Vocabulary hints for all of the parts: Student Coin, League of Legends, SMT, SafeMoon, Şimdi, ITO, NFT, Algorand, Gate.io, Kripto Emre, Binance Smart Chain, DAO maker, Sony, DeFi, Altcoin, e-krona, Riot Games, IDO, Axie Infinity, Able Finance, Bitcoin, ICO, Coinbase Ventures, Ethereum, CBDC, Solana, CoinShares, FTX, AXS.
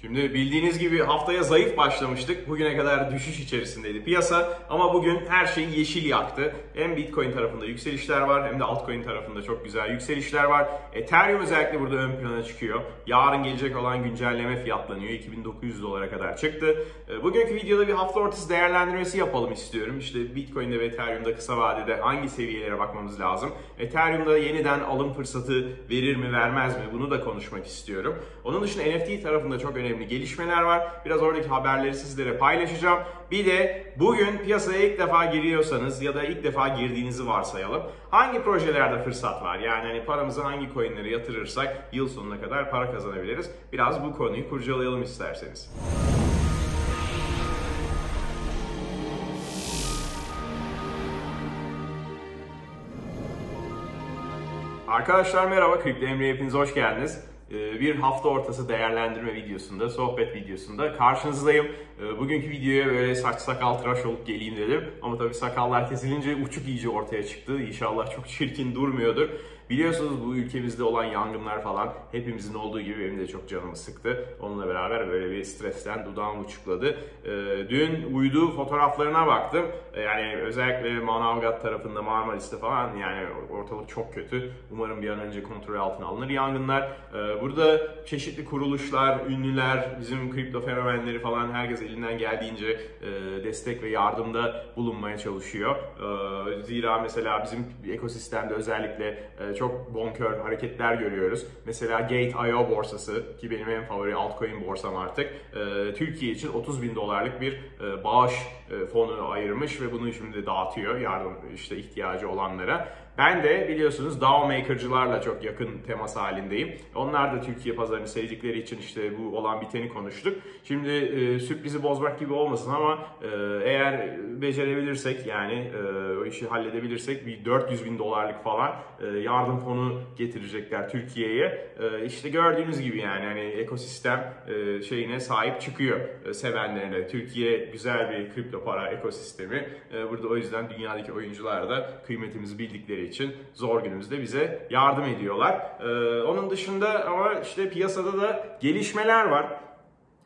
Şimdi bildiğiniz gibi haftaya zayıf başlamıştık. Bugüne kadar düşüş içerisindeydi piyasa ama bugün her şey yeşil yaktı. Hem Bitcoin tarafında yükselişler var hem de altcoin tarafında çok güzel yükselişler var. Ethereum özellikle burada ön plana çıkıyor. Yarın gelecek olan güncelleme fiyatlanıyor. 2900 dolara kadar çıktı. Bugünkü videoda bir hafta ortası değerlendirmesi yapalım istiyorum. İşte Bitcoin'de ve Ethereum'da kısa vadede hangi seviyelere bakmamız lazım? Ethereum'da yeniden alım fırsatı verir mi vermez mi? Bunu da konuşmak istiyorum. Onun dışında NFT tarafında çok önemli gelişmeler var. Biraz oradaki haberleri sizlere paylaşacağım. Bir de bugün piyasaya ilk defa giriyorsanız ya da ilk defa girdiğinizi varsayalım. Hangi projelerde fırsat var? Yani hani paramızı hangi coinlere yatırırsak yıl sonuna kadar para kazanabiliriz? Biraz bu konuyu kurcalayalım isterseniz. Arkadaşlar merhaba, Kripto Emre'ye hepiniz hoş geldiniz. Bir hafta ortası değerlendirme videosunda, sohbet videosunda karşınızdayım. Bugünkü videoya böyle saç sakal tıraş olup geleyim dedim. Ama tabii sakallar kesilince uçuk iyice ortaya çıktı. İnşallah çok çirkin durmuyordur. Biliyorsunuz bu ülkemizde olan yangınlar falan hepimizin olduğu gibi benim de çok canımı sıktı. Onunla beraber böyle bir stresten dudağım uçukladı. Dün uydu fotoğraflarına baktım. Yani özellikle Manavgat tarafında, Marmaris'te falan yani ortalık çok kötü. Umarım bir an önce kontrol altına alınır yangınlar. Burada çeşitli kuruluşlar, ünlüler, bizim kripto fenomenleri falan herkes elinden geldiğince destek ve yardımda bulunmaya çalışıyor. Zira mesela bizim ekosistemde özellikle çok bonkör hareketler görüyoruz. Mesela Gate.io borsası ki benim en favori altcoin borsam artık Türkiye için 30 bin dolarlık bir bağış fonu ayırmış ve bunu şimdi dağıtıyor yardım işte ihtiyacı olanlara. Ben de biliyorsunuz DAO maker'cılarla çok yakın temas halindeyim. Onlar da Türkiye pazarını sevdikleri için işte bu olan biteni konuştuk. Şimdi sürprizi bozmak gibi olmasın ama eğer becerebilirsek yani o işi halledebilirsek bir 400 bin dolarlık falan yardım fonu getirecekler Türkiye'ye. İşte gördüğünüz gibi yani hani ekosistem şeyine sahip çıkıyor sevenlerine. Türkiye güzel bir kripto para ekosistemi. Burada o yüzden dünyadaki oyuncular da kıymetimizi bildikleri için zor günümüzde bize yardım ediyorlar. Onun dışında ama işte piyasada da gelişmeler var.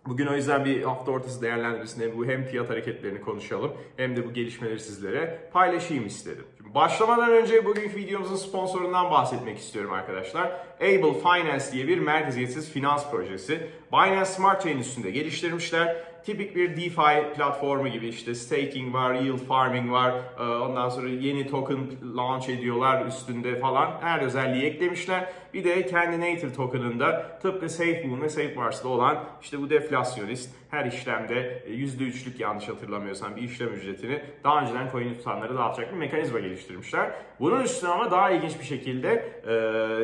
Bugün o yüzden bir hafta ortası değerlendirmesinde bu hem fiyat hareketlerini konuşalım hem de bu gelişmeleri sizlere paylaşayım istedim. Şimdi başlamadan önce bugünkü videomuzun sponsorundan bahsetmek istiyorum arkadaşlar. Able Finance diye bir merkeziyetsiz finans projesi. Binance Smart Chain üstünde geliştirmişler. Tipik bir DeFi platformu gibi işte staking var, yield farming var, ondan sonra yeni token launch ediyorlar üstünde falan her özelliği eklemişler. Bir de kendi native token'ında tıpkı SafeMoon ve SafeMoon'da olan işte bu deflasyonist her işlemde %3'lük yanlış hatırlamıyorsam bir işlem ücretini daha önceden coin'i tutanlara dağıtacak bir mekanizma geliştirmişler. Bunun üstüne ama daha ilginç bir şekilde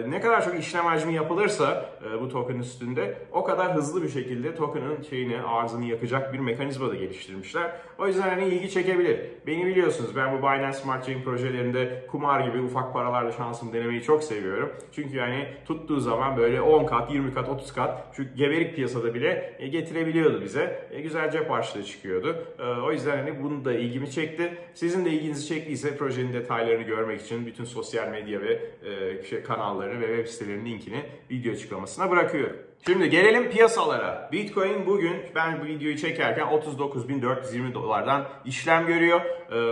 ne kadar çok işlem hacmi yapılırsa bu token üstünde o kadar hızlı bir şekilde token'ın şeyini, arzını yakacak bir mekanizma da geliştirmişler. O yüzden hani ilgi çekebilir. Beni biliyorsunuz ben bu Binance Smart Chain projelerinde kumar gibi ufak paralarla şansımı denemeyi çok seviyorum. Çünkü yani tuttuğu zaman böyle 10 kat, 20 kat, 30 kat şu geberik piyasada bile getirebiliyordu bize. Güzel cep harçlığı çıkıyordu. O yüzden hani bunu da ilgimi çekti. Sizin de ilginizi çektiyse projenin detaylarını görmek için bütün sosyal medya ve kanallarını ve web sitelerinin linkini video açıklamasına bırakıyorum. Şimdi gelelim piyasalara. Bitcoin bugün ben bu videoyu çekerken 39.420 dolardan işlem görüyor.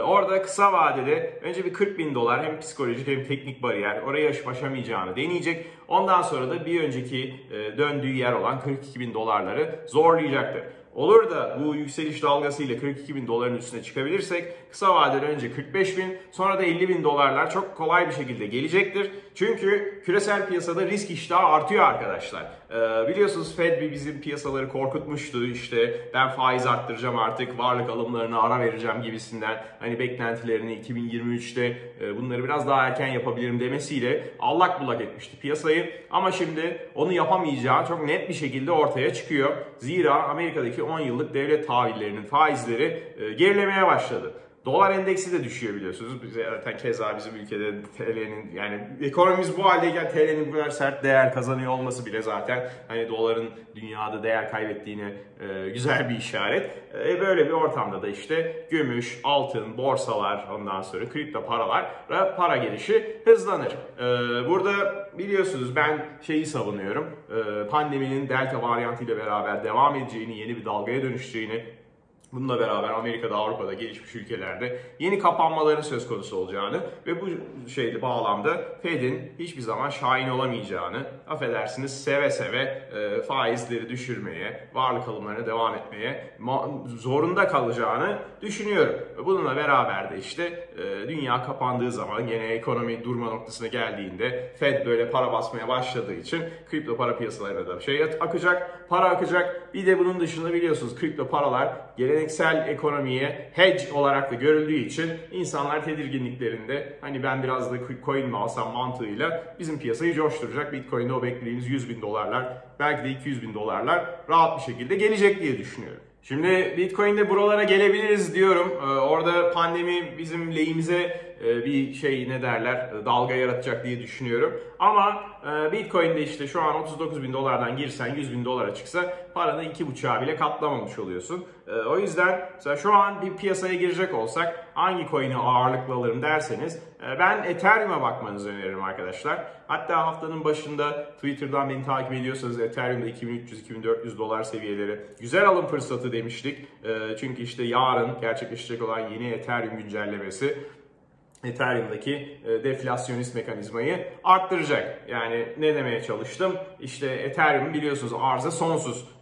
Orada kısa vadede önce bir 40 bin dolar hem psikolojik hem teknik bariyer orayı aşıp aşamayacağını deneyecek. Ondan sonra da bir önceki döndüğü yer olan 42 bin dolarları zorlayacaktır. Olur da bu yükseliş dalgasıyla 42 bin doların üstüne çıkabilirsek kısa vadede önce 45 bin sonra da 50 bin dolarlar çok kolay bir şekilde gelecektir. Çünkü küresel piyasada risk iştahı artıyor arkadaşlar. Biliyorsunuz Fed bizim piyasaları korkutmuştu işte ben faiz arttıracağım artık varlık alımlarına ara vereceğim gibisinden hani beklentilerini 2023'te bunları biraz daha erken yapabilirim demesiyle allak bullak etmişti piyasayı. Ama şimdi onu yapamayacağı çok net bir şekilde ortaya çıkıyor. Zira Amerika'daki 10 yıllık devlet tahvillerinin faizleri gerilemeye başladı. Dolar endeksi de düşüyor biliyorsunuz. Zaten keza bizim ülkede TL'nin yani ekonomimiz bu haldeyken TL'nin bu kadar sert değer kazanıyor olması bile zaten hani doların dünyada değer kaybettiğine güzel bir işaret. Böyle bir ortamda da işte gümüş, altın, borsalar ondan sonra kripto paralara para gelişi hızlanır. Burada biliyorsunuz ben şeyi savunuyorum. Pandeminin delta varyantıyla beraber devam edeceğini, yeni bir dalgaya dönüşeceğini, bununla beraber Amerika'da, Avrupa'da, gelişmiş ülkelerde yeni kapanmaların söz konusu olacağını ve bu şeyle bağlamda Fed'in hiçbir zaman şahin olamayacağını, affedersiniz seve seve faizleri düşürmeye, varlık alımlarına devam etmeye zorunda kalacağını düşünüyorum. Bununla beraber de işte dünya kapandığı zaman, yine ekonomi durma noktasına geldiğinde Fed böyle para basmaya başladığı için kripto para piyasalarına da şey akacak, para akacak. Bir de bunun dışında biliyorsunuz kripto paralar geleneksel ekonomiye hedge olarak da görüldüğü için insanlar tedirginliklerinde hani ben biraz da coin mi alsam mantığıyla bizim piyasayı coşturacak. Bitcoin'de o beklediğimiz 100.000 dolarlar, belki de 200.000 dolarlar rahat bir şekilde gelecek diye düşünüyorum. Şimdi Bitcoin'de buralara gelebiliriz diyorum. Orada pandemi bizim lehimize bir şey ne derler dalga yaratacak diye düşünüyorum. Ama Bitcoin'de işte şu an 39.000 dolardan girsen 100.000 dolara çıksa paranın 2,5'a bile katlamamış oluyorsun. O yüzden mesela şu an bir piyasaya girecek olsak hangi coin'i ağırlıklı alırım derseniz ben Ethereum'a bakmanızı öneririm arkadaşlar. Hatta haftanın başında Twitter'dan beni takip ediyorsanız Ethereum'da 2300-2400 dolar seviyeleri güzel alım fırsatı demiştik. Çünkü işte yarın gerçekleşecek olan yeni Ethereum güncellemesi Ethereum'daki deflasyonist mekanizmayı arttıracak. Yani ne demeye çalıştım? İşte Ethereum biliyorsunuz arzı sonsuz.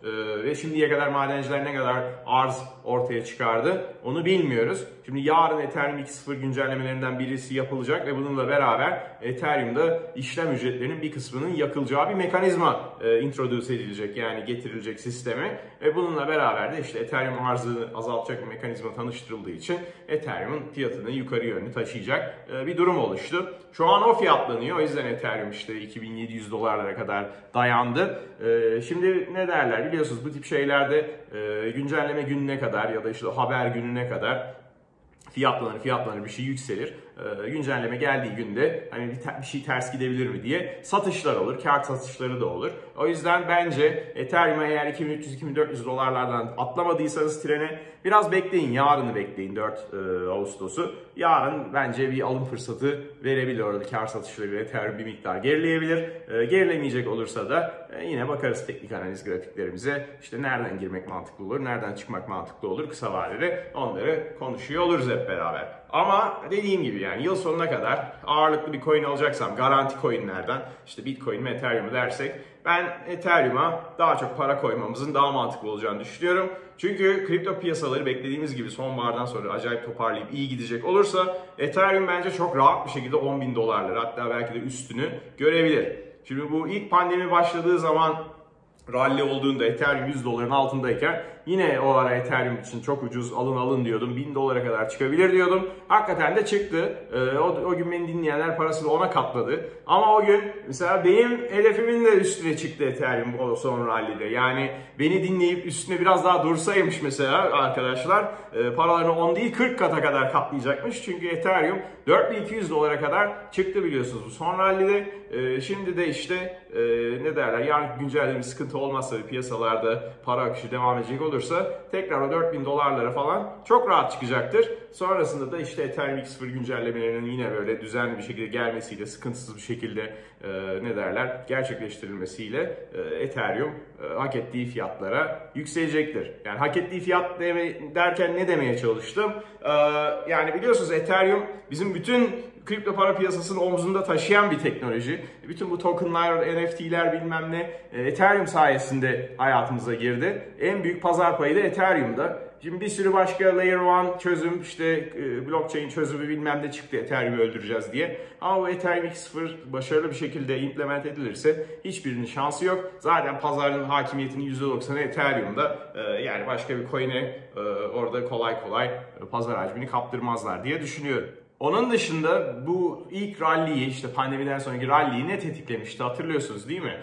Ve şimdiye kadar madenciler ne kadar arz ortaya çıkardı onu bilmiyoruz. Şimdi yarın Ethereum 2.0 güncellemelerinden birisi yapılacak ve bununla beraber Ethereum'da işlem ücretlerinin bir kısmının yakılacağı bir mekanizma introduce edilecek, yani getirilecek sisteme. Ve bununla beraber de işte Ethereum arzını azaltacak bir mekanizma tanıştırıldığı için Ethereum'un fiyatını yukarı yönlü taşıyacak bir durum oluştu. Şu an o fiyatlanıyor. O yüzden Ethereum işte 2700 dolarlara kadar dayandı. Şimdi ne derler? Biliyorsunuz bu tip şeylerde güncelleme gününe kadar ya da işte haber gününe kadar fiyatlanır bir şey yükselir. Güncelleme geldiği günde hani bir şey ters gidebilir mi diye satışlar olur. Kâr satışları da olur. O yüzden bence Ethereum'a eğer 2300-2400 dolarlardan atlamadıysanız trene biraz bekleyin. Yarını bekleyin 4 Ağustos'u. Yarın bence bir alım fırsatı verebilir orada. Kâr satışları Ethereum bir miktar gerileyebilir. Gerilemeyecek olursa da yine bakarız teknik analiz grafiklerimize. İşte nereden girmek mantıklı olur, nereden çıkmak mantıklı olur kısa vadede onları konuşuyor oluruz hep beraber. Ama dediğim gibi yani yıl sonuna kadar ağırlıklı bir coin alacaksam garanti coinlerden işte Bitcoin mi Ethereum mu dersek ben Ethereum'a daha çok para koymamızın daha mantıklı olacağını düşünüyorum. Çünkü kripto piyasaları beklediğimiz gibi sonbahardan sonra acayip toparlayıp iyi gidecek olursa Ethereum bence çok rahat bir şekilde 10.000 dolarlar hatta belki de üstünü görebilir. Şimdi bu ilk pandemi başladığı zaman rally olduğunda Ethereum 100 doların altındayken yine o ara Ethereum için çok ucuz alın diyordum. 1000 dolara kadar çıkabilir diyordum. Hakikaten de çıktı. O gün beni dinleyenler parasını ona katladı. Ama o gün mesela benim hedefimin de üstüne çıktı Ethereum o son rally'de. Yani beni dinleyip üstüne biraz daha dursaymış mesela arkadaşlar paralarını 10 değil 40 kata kadar katlayacakmış. Çünkü Ethereum 4200 dolara kadar çıktı biliyorsunuz bu son rally'de. Şimdi de işte ne derler yarın güncellediğimiz sıkıntı olmazsa ve piyasalarda para akışı devam edecek olursa tekrar o 4000 dolarlara falan çok rahat çıkacaktır. Sonrasında da işte Ethereum 2.0 güncellemelerinin yine böyle düzenli bir şekilde gelmesiyle, sıkıntısız bir şekilde gerçekleştirilmesiyle Ethereum hak ettiği fiyatlara yükselecektir. Yani hak ettiği fiyat derken ne demeye çalıştım? Yani biliyorsunuz Ethereum bizim bütün kripto para piyasasının omzunda taşıyan bir teknoloji. Bütün bu tokenlar, NFT'ler bilmem ne Ethereum sayesinde hayatımıza girdi. En büyük pazar payı da Ethereum'da. Şimdi bir sürü başka Layer 1 çözüm, işte blockchain çözümü bilmem ne çıktı Ethereum'u öldüreceğiz diye. Ama bu Ethereum 2.0 başarılı bir şekilde implement edilirse hiçbirinin şansı yok. Zaten pazarın hakimiyetinin %90'ı Ethereum'da. Yani başka bir coin'e orada kolay kolay pazar hacmini kaptırmazlar diye düşünüyorum. Onun dışında bu ilk rally'yi, işte pandemiden sonraki rally'yi ne tetiklemişti hatırlıyorsunuz değil mi?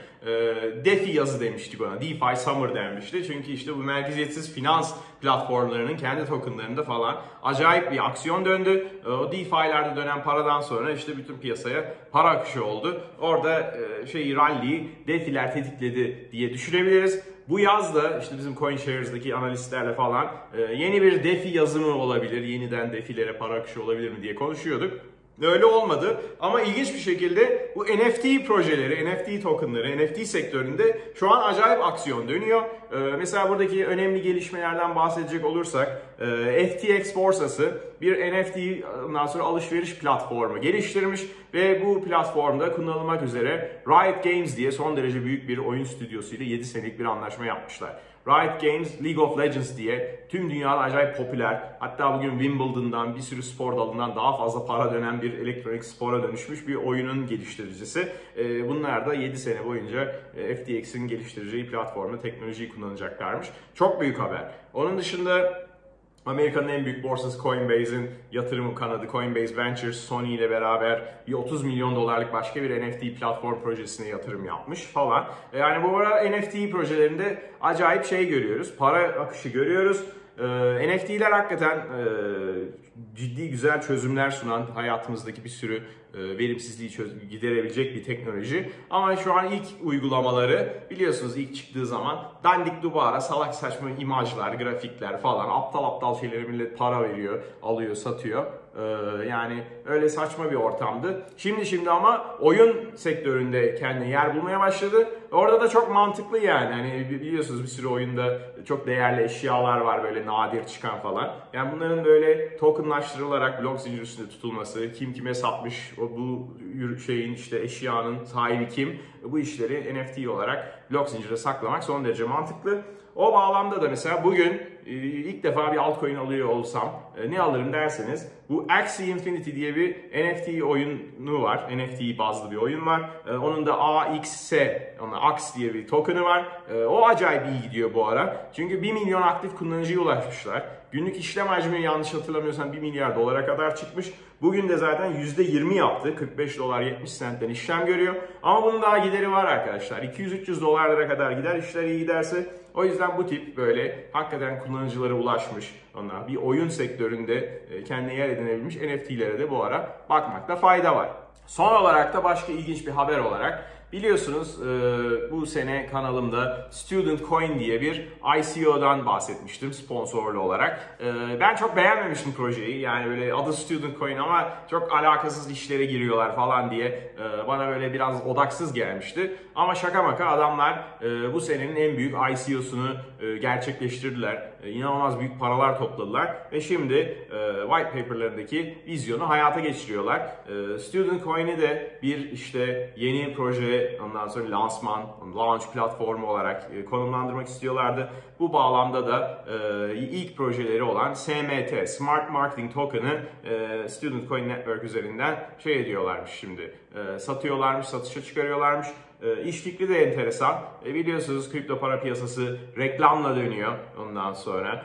DeFi yazı demiştik ona, DeFi Summer demişti. Çünkü işte bu merkeziyetsiz finans platformlarının kendi tokenlarında falan acayip bir aksiyon döndü. O DeFi'lerde dönen paradan sonra işte bütün piyasaya para akışı oldu. Orada rally'yi DeFi'ler tetikledi diye düşünebiliriz. Bu yaz da işte bizim CoinShares'daki analistlerle falan yeni bir DeFi yazımı olabilir, yeniden DeFi'lere para akışı olabilir mi diye konuşuyorduk. Öyle olmadı ama ilginç bir şekilde bu NFT projeleri, NFT tokenları, NFT sektöründe şu an acayip aksiyon dönüyor. Mesela buradaki önemli gelişmelerden bahsedecek olursak FTX borsası bir NFT, ondan sonra alışveriş platformu geliştirmiş ve bu platformda kullanılmak üzere Riot Games diye son derece büyük bir oyun stüdyosu ile 7 senelik bir anlaşma yapmışlar. Riot Games, League of Legends diye tüm dünyada acayip popüler, hatta bugün Wimbledon'dan, bir sürü spor dalından daha fazla para dönen bir elektronik spora dönüşmüş bir oyunun geliştiricisi. Bunlar da 7 sene boyunca FTX'in geliştireceği platformda teknolojiyi kullanacaklarmış. Çok büyük haber. Onun dışında Amerika'nın en büyük borsası Coinbase'in yatırım kanadı Coinbase Ventures, Sony ile beraber bir 30 milyon dolarlık başka bir NFT platform projesine yatırım yapmış falan. Yani bu ara NFT projelerinde acayip şey görüyoruz, para akışı görüyoruz. NFT'ler hakikaten ciddi güzel çözümler sunan, hayatımızdaki bir sürü verimsizliği giderebilecek bir teknoloji. Ama şu an ilk uygulamaları biliyorsunuz ilk çıktığı zaman dandik dubara, salak saçma imajlar, grafikler falan, aptal aptal şeylere millet para veriyor, alıyor, satıyor. Yani öyle saçma bir ortamdı. Şimdi ama oyun sektöründe kendine yer bulmaya başladı. Orada da çok mantıklı yani. Hani biliyorsunuz bir sürü oyunda çok değerli eşyalar var böyle nadir çıkan falan. Yani bunların böyle tokenlaştırılarak blok zincir üstünde tutulması, kim kime satmış, bu şeyin işte eşyanın sahibi kim, bu işleri NFT olarak blok zincire saklamak son derece mantıklı. O bağlamda da mesela bugün ilk defa bir altcoin alıyor olsam ne alırım derseniz bu Axie Infinity diye bir NFT oyunu var. NFT bazlı bir oyun var. Onun da AXS, AX diye bir token'ı var. O acayip iyi gidiyor bu ara. Çünkü 1 milyon aktif kullanıcıya ulaşmışlar. Günlük işlem hacmi yanlış hatırlamıyorsam 1 milyar dolara kadar çıkmış. Bugün de zaten %20 yaptı. 45 dolar 70 centten işlem görüyor. Ama bunun daha gideri var arkadaşlar. 200-300 dolarlara kadar gider işler iyi giderse. O yüzden bu tip böyle hakikaten kullanıcılara ulaşmış, onlar bir oyun sektöründe kendine yer edinebilmiş NFT'lere de bu ara bakmakta fayda var. Son olarak da başka ilginç bir haber olarak biliyorsunuz bu sene kanalımda Student Coin diye bir ICO'dan bahsetmiştim sponsorlu olarak. Ben çok beğenmemiştim projeyi, yani böyle adı Student Coin ama çok alakasız işlere giriyorlar falan diye bana böyle biraz odaksız gelmişti. Ama şaka maka adamlar bu senenin en büyük ICO'sunu gerçekleştirdiler. İnanılmaz büyük paralar topladılar ve şimdi white paper'larındaki vizyonu hayata geçiriyorlar. Student Coin'i de bir işte yeni proje, ondan sonra launch platformu olarak konumlandırmak istiyorlardı. Bu bağlamda da ilk projeleri olan SMT, Smart Marketing Token'ı Student Coin Network üzerinden şey ediyorlarmış şimdi. Satıyorlarmış, satışa çıkarıyorlarmış. İş fikri de enteresan. Biliyorsunuz kripto para piyasası reklamla dönüyor ondan sonra.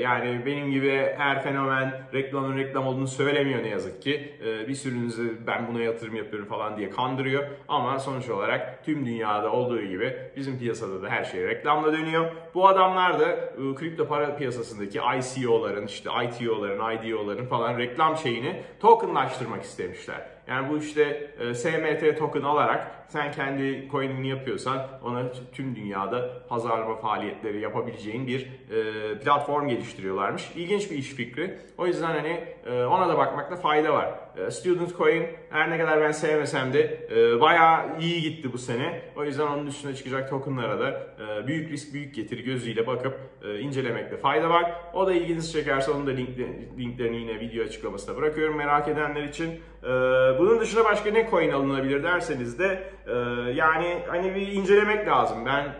Yani benim gibi her fenomen reklamın reklam olduğunu söylemiyor ne yazık ki. Bir sürünüzü ben buna yatırım yapıyorum falan diye kandırıyor. Ama sonuç olarak tüm dünyada olduğu gibi bizim piyasada da her şey reklamla dönüyor. Bu adamlar da kripto para piyasasındaki ICO'ların, işte ITO'ların, IDO'ların falan reklam şeyini tokenlaştırmak istemişler. Yani bu işte SMT token alarak sen kendi coin'ini yapıyorsan ona tüm dünyada pazarlama faaliyetleri yapabileceğin bir platform geliştiriyorlarmış. İlginç bir iş fikri. O yüzden hani ona da bakmakta fayda var. Student Coin her ne kadar ben sevmesem de bayağı iyi gitti bu sene. O yüzden onun üstüne çıkacak tokenlara da büyük risk büyük getiri gözüyle bakıp incelemekte fayda var. O da ilginizi çekerse onun da linklerini yine video açıklamasına bırakıyorum merak edenler için. Bunun dışında başka ne coin alınabilir derseniz de yani hani bir incelemek lazım. Ben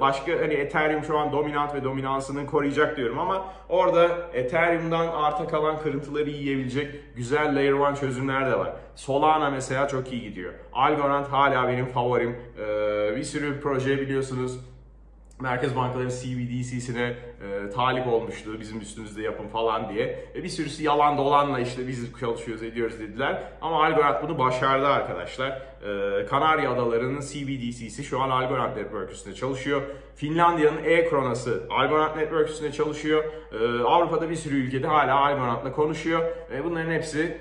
başka hani Ethereum şu an dominant ve dominansını koruyacak diyorum ama orada Ethereum'dan arta kalan kırıntıları yiyebilecek güzel Layer 1 çözümler de var. Solana mesela çok iyi gidiyor. Algorand hala benim favorim. Bir sürü proje biliyorsunuz. Merkez bankaların CBDC'sine talip olmuştu bizim üstümüzde yapın falan diye. Bir sürüsü yalan dolanla işte biz çalışıyoruz ediyoruz dediler. Ama Algorand bunu başardı arkadaşlar. Kanarya Adaları'nın CBDC'si şu an Algorand Network üstünde çalışıyor. Finlandiya'nın e-kronası Algorand Network üstünde çalışıyor. Avrupa'da bir sürü ülkede hala Algorand'la konuşuyor. Bunların hepsi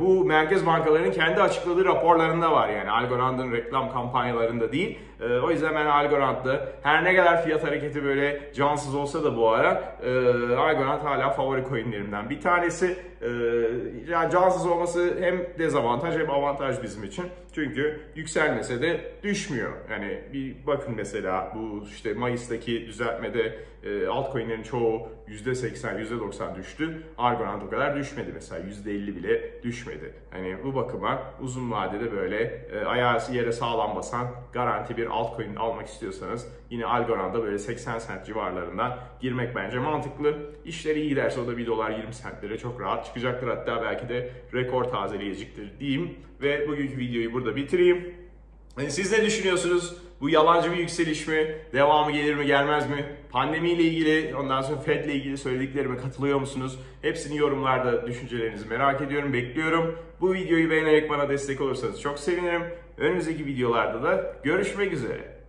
bu merkez bankalarının kendi açıkladığı raporlarında var. Yani Algorand'ın reklam kampanyalarında değil. O yüzden ben Algorand'lı. Her ne kadar fiyat hareketi böyle cansız olsa da bu ara Algorand hala favori coinlerimden bir tanesi. Yani cansız olması hem dezavantaj hem avantaj bizim için. Çünkü yükselmese de düşmüyor. Yani bir bakın mesela bu işte Mayıs'taki düzeltmede altcoin'lerin çoğu %80, %90 düştü. Algorand o kadar düşmedi mesela. %50 bile düşmedi. Hani bu bakıma uzun vadede böyle ayağı yere sağlam basan garanti bir altcoin almak istiyorsanız yine Algorand'a böyle 80 cent civarlarından girmek bence mantıklı. İşleri iyi giderse o da $1.20 çok rahat çıkacaktır. Hatta belki de rekor tazeleyecektir diyeyim. Ve bugünkü videoyu burada bitireyim. Hani siz ne düşünüyorsunuz? Bu yalancı bir yükseliş mi? Devamı gelir mi gelmez mi? Pandemiyle ilgili, ondan sonra Fed'le ilgili söylediklerime katılıyor musunuz? Hepsini yorumlarda düşüncelerinizi merak ediyorum, bekliyorum. Bu videoyu beğenerek bana destek olursanız çok sevinirim. Önümüzdeki videolarda da görüşmek üzere.